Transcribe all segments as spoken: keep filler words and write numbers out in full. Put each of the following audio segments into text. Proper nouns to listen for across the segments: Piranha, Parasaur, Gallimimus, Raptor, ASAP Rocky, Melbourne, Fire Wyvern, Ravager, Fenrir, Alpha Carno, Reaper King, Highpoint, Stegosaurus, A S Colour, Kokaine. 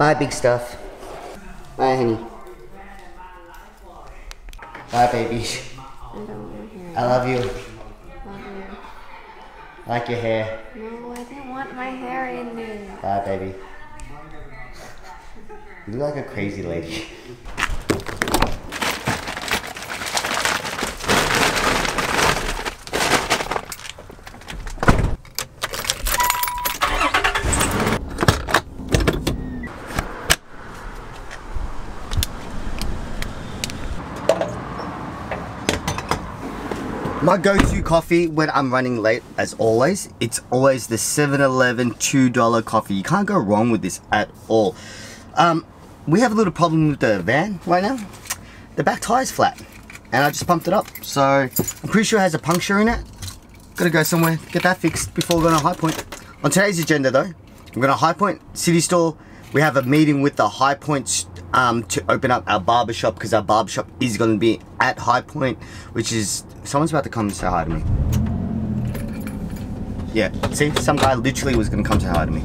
Bye, big stuff. Bye, honey. Bye, baby. I don't want your hair. I love you. Love you. I like your hair. No, I didn't want my hair in there. Bye, baby. You look like a crazy lady. My go-to coffee when I'm running late, as always, it's always the seven eleven two dollar coffee. You can't go wrong with this at all. Um, we have a little problem with the van right now. The back tire's flat, and I just pumped it up. So, I'm pretty sure it has a puncture in it. Gotta go somewhere, get that fixed before going to Highpoint. On today's agenda though, we're going to Highpoint City Store. We have a meeting with the Highpoint um, to open up our barbershop, because our barbershop is going to be at Highpoint, which is... Someone's about to come say hi to me. Yeah, see? Some guy literally was going to come say hi to me.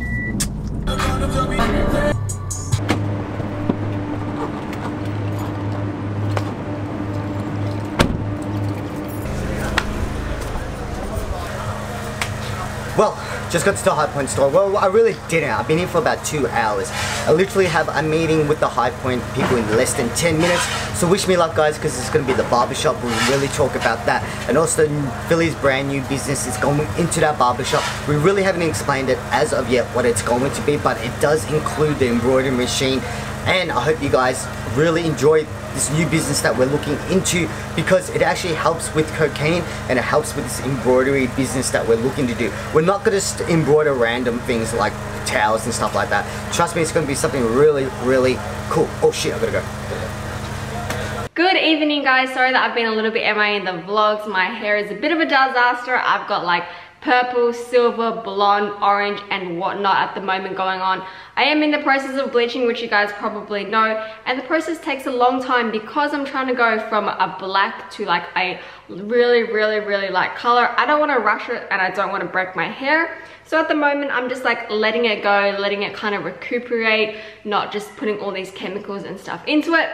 Well, just got to the Highpoint store. Well, I really didn't. I've been here for about two hours. I literally have a meeting with the Highpoint people in less than ten minutes. So wish me luck, guys, because it's going to be the barbershop. We'll really talk about that. And also, Philly's brand new business is going into that barbershop. We really haven't explained it as of yet what it's going to be, but it does include the embroidery machine. And I hope you guys really enjoy this new business that we're looking into, because it actually helps with Kokaine and it helps with this embroidery business that we're looking to do. We're not going to embroider random things like towels and stuff like that. Trust me, it's going to be something really, really cool. Oh shit, I gotta go. Good evening, guys. Sorry that I've been a little bit M I in the vlogs. My hair is a bit of a disaster. I've got like purple, silver, blonde, orange and whatnot at the moment going on. I am in the process of bleaching, which you guys probably know, and the process takes a long time because I'm trying to go from a black to like a really, really, really light color. I don't want to rush it and I don't want to break my hair. So at the moment, I'm just like letting it go, letting it kind of recuperate, not just putting all these chemicals and stuff into it.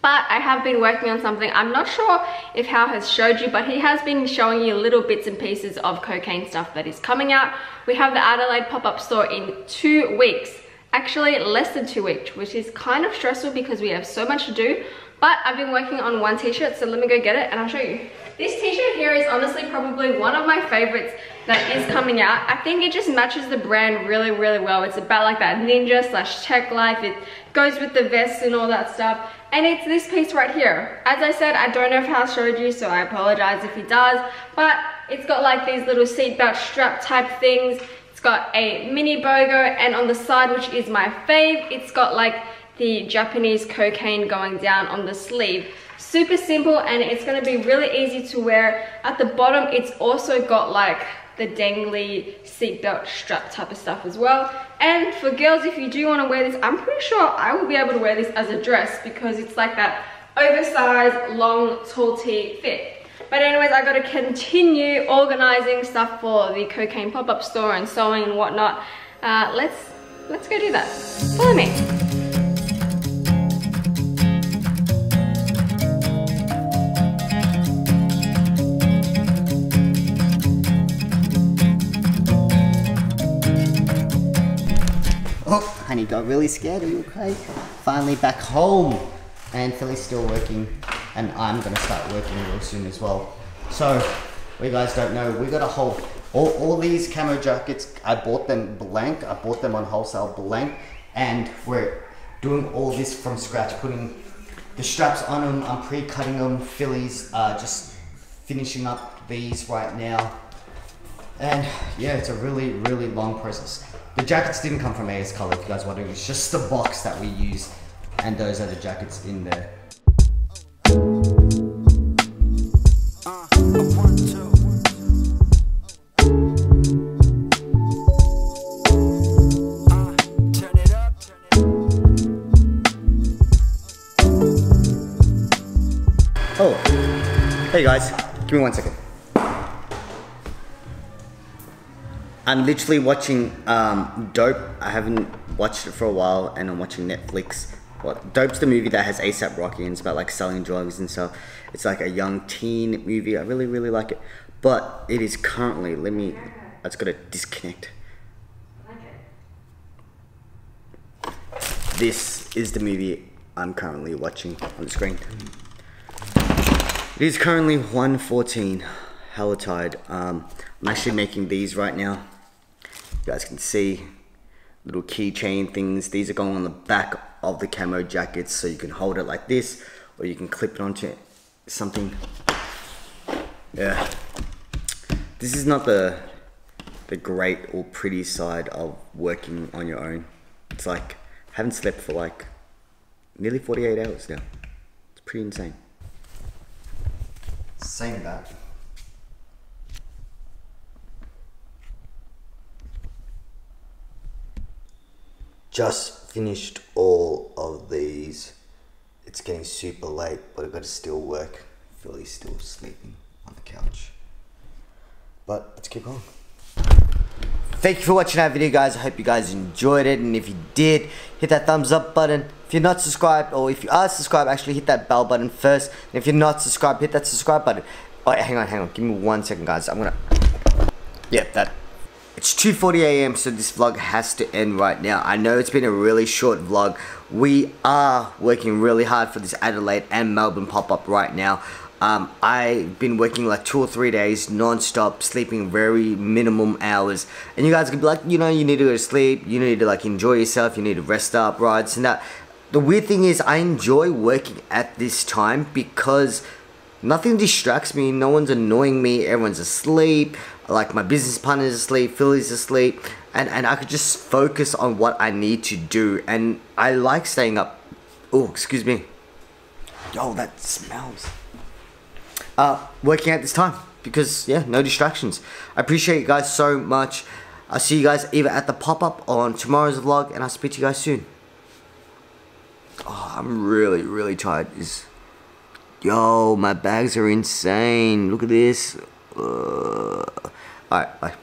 But I have been working on something. I'm not sure if Hal has showed you, but he has been showing you little bits and pieces of Kokaine stuff that is coming out. We have the Adelaide pop-up store in two weeks. Actually, less than two weeks, which is kind of stressful because we have so much to do. But I've been working on one t-shirt, so let me go get it and I'll show you. This t-shirt here is honestly probably one of my favorites that is coming out. I think it just matches the brand really, really well. It's about like that ninja slash tech life. It goes with the vests and all that stuff. And it's this piece right here. As I said, I don't know if Hal showed you, so I apologize if he does, but it's got like these little seatbelt strap type things. It's got a mini bogo, and on the side, which is my fave, it's got like the Japanese Kokaine going down on the sleeve. Super simple, and it's gonna be really easy to wear. At the bottom, it's also got like the dangly seatbelt strap type of stuff as well. And for girls, if you do want to wear this, I'm pretty sure I will be able to wear this as a dress because it's like that oversized, long, tall tee fit. But anyways, I got to continue organizing stuff for the Kokaine pop-up store and sewing and whatnot. Uh, let's, let's go do that. Follow me. Oh, honey got really scared, are you okay? Finally back home, and Philly's still working, and I'm gonna start working real soon as well. So, you guys don't know, we got a whole, all, all these camo jackets, I bought them blank, I bought them on wholesale blank, and we're doing all this from scratch, putting the straps on them, I'm pre-cutting them, Philly's uh, just finishing up these right now. And yeah, it's a really, really long process. The jackets didn't come from A S Colour, if you guys wondering. It's just the box that we use, and those are the jackets in there. Oh, hey guys, give me one second. I'm literally watching um, Dope. I haven't watched it for a while, and I'm watching Netflix. Well, Dope's the movie that has ASAP Rocky, and it's about like selling drugs and stuff. It's like a young teen movie. I really, really like it. But it is currently, let me, I just gotta disconnect. This is the movie I'm currently watching on the screen. It is currently one fourteen, hella tired. Um, I'm actually making these right now. You guys can see little keychain things. These are going on the back of the camo jackets, so you can hold it like this, or you can clip it onto something. Yeah. This is not the the great or pretty side of working on your own. It's like, I haven't slept for like nearly forty-eight hours now. It's pretty insane. Saying that, just finished all of these. It's getting super late, but I've got to still work. Philly's still sleeping on the couch. But let's keep going. Thank you for watching our video, guys. I hope you guys enjoyed it, and if you did, hit that thumbs up button. If you're not subscribed, or if you are subscribed, actually hit that bell button first. And if you're not subscribed, hit that subscribe button. Oh, hang on, hang on. Give me one second, guys. I'm gonna. Yeah, that. It's two forty A M, so this vlog has to end right now. I know it's been a really short vlog. We are working really hard for this Adelaide and Melbourne pop-up right now. Um, I've been working like two or three days non-stop, sleeping very minimum hours. And you guys can be like, you know, you need to go to sleep, you need to like enjoy yourself, you need to rest up, rides and that. The weird thing is I enjoy working at this time because nothing distracts me, no one's annoying me, everyone's asleep, like my business partner's asleep, Philly's asleep, and, and I could just focus on what I need to do, and I like staying up. Oh, excuse me. Yo, that smells. Uh, working at this time, because yeah, no distractions. I appreciate you guys so much. I'll see you guys either at the pop-up or on tomorrow's vlog, and I'll speak to you guys soon. Oh, I'm really, really tired. It's Yo, my bags are insane. Look at this. Uh, all right, bye.